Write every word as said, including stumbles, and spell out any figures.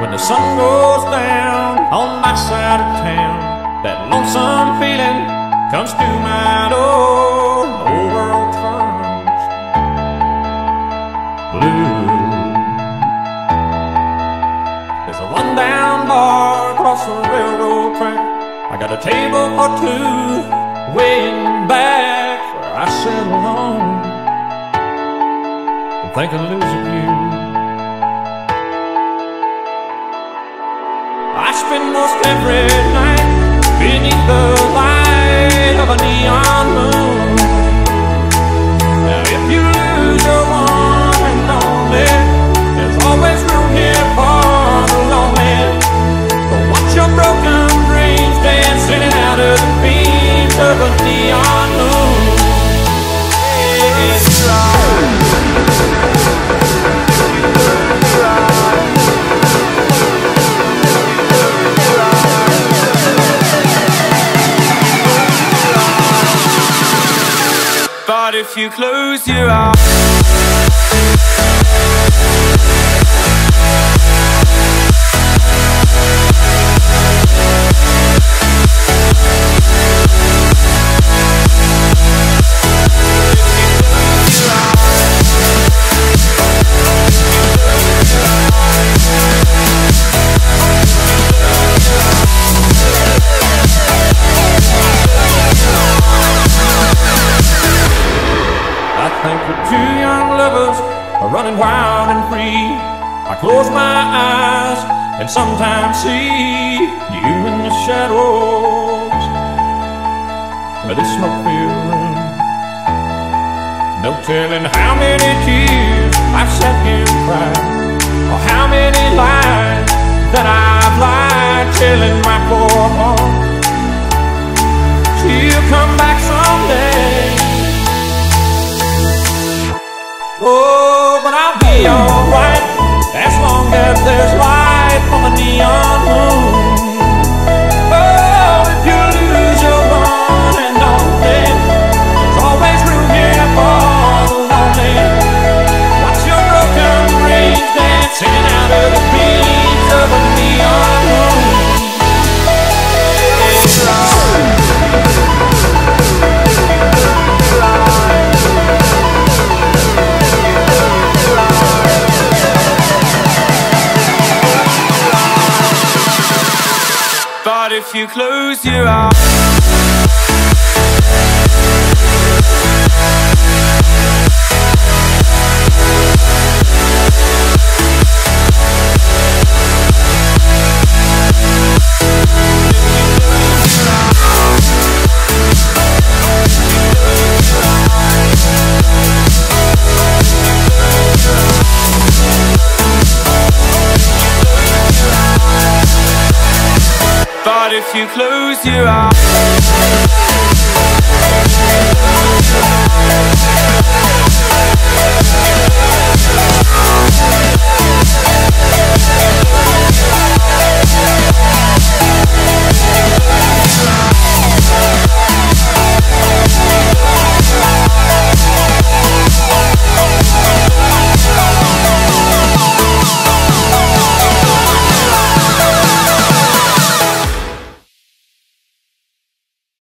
When the sun goes down on my side of town, that lonesome feeling comes to my door. Whole world turns blue. There's a rundown bar across the railroad track. I got a table or two way in back where I sit alone and think of losing you. I spend most every night beneath the light of a neon moon. Now if you lose your one and only, there's always room here for the lonely. So watch your broken dreams dancing out of the beams of a neon moon. It's but if you close your running wild and free, I close my eyes and sometimes see you in the shadows of this smoke-filled room. No telling how many tears I've sat here and cried, or how many lies that I've lied, telling my poor heart she'll come back someday. Oh, alright, as long as there's light on the neon moon. Oh, if you lose your one and only, there's always room here for the lonely. Watch your broken dreams dancing out of the beams of a neon moon. It's if you close your eyes. If you close your eyes.